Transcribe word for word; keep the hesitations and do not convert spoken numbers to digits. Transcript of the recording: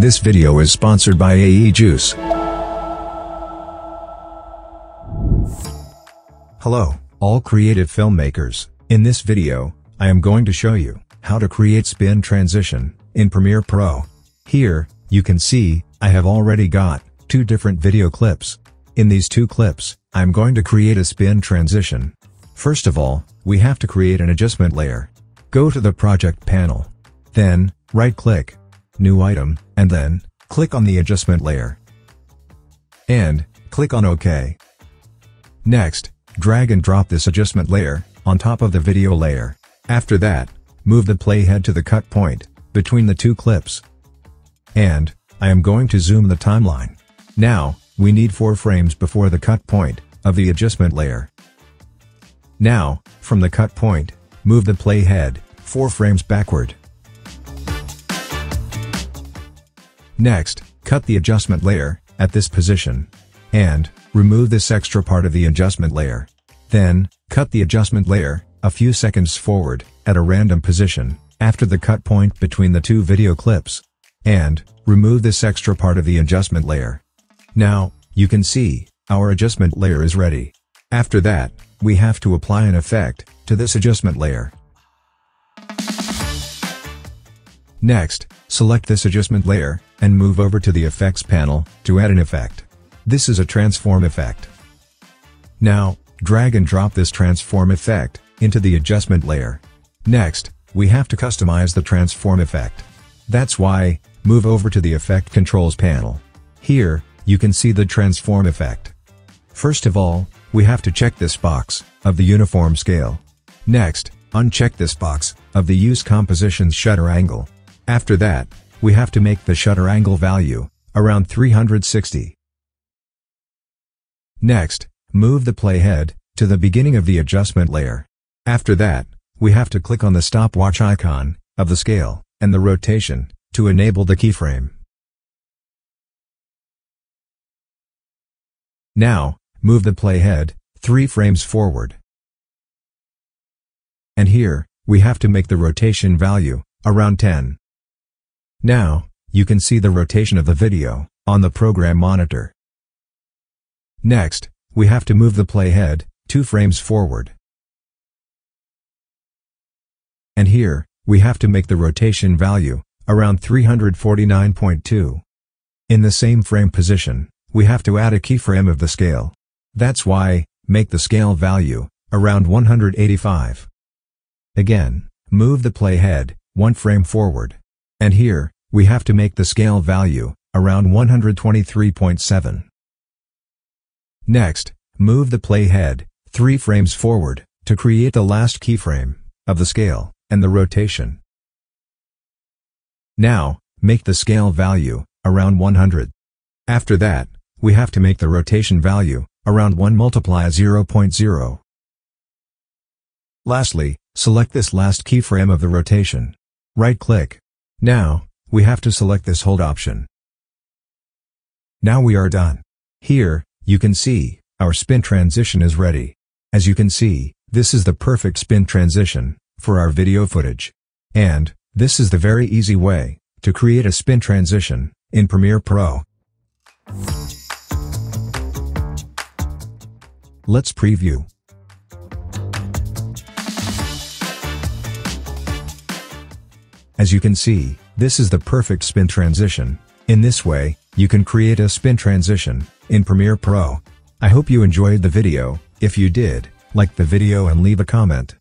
This video is sponsored by A E Juice. Hello, all creative filmmakers. In this video, I am going to show you how to create spin transition in Premiere Pro. Here, you can see, I have already got two different video clips. In these two clips, I'm going to create a spin transition. First of all, we have to create an adjustment layer. Go to the project panel. Then, right-click, new item, and then, click on the adjustment layer. And, click on OK. Next, drag and drop this adjustment layer on top of the video layer. After that, move the playhead to the cut point between the two clips. And, I am going to zoom the timeline. Now, we need four frames before the cut point of the adjustment layer. Now, from the cut point, move the playhead four frames backward. Next, cut the adjustment layer at this position. And, remove this extra part of the adjustment layer. Then, cut the adjustment layer a few seconds forward at a random position after the cut point between the two video clips. And, remove this extra part of the adjustment layer. Now, you can see, our adjustment layer is ready. After that, we have to apply an effect to this adjustment layer. Next, select this adjustment layer, and move over to the effects panel to add an effect. This is a transform effect. Now, drag and drop this transform effect into the adjustment layer. Next, we have to customize the transform effect. That's why, move over to the Effect Controls panel. Here, you can see the transform effect. First of all, we have to check this box of the uniform scale. Next, uncheck this box of the use composition's shutter angle. After that, we have to make the shutter angle value around three hundred sixty. Next, move the playhead to the beginning of the adjustment layer. After that, we have to click on the stopwatch icon of the scale and the rotation to enable the keyframe. Now, move the playhead three frames forward. And here, we have to make the rotation value around ten. Now, you can see the rotation of the video on the program monitor. Next, we have to move the playhead two frames forward. And here, we have to make the rotation value around three hundred forty-nine point two. In the same frame position, we have to add a keyframe of the scale. That's why, make the scale value around one hundred eighty-five. Again, move the playhead one frame forward. And here, we have to make the scale value around one hundred twenty-three point seven. Next, move the playhead three frames forward to create the last keyframe of the scale and the rotation. Now, make the scale value around one hundred. After that, we have to make the rotation value around one multiplied zero point zero. Lastly, select this last keyframe of the rotation. Right-click. Now, we have to select this hold option. Now we are done. Here, you can see, our spin transition is ready. As you can see, this is the perfect spin transition for our video footage. And, this is the very easy way to create a spin transition in Premiere Pro. Let's preview. As you can see, this is the perfect spin transition. In this way, you can create a spin transition in Premiere Pro. I hope you enjoyed the video. If you did, like the video and leave a comment.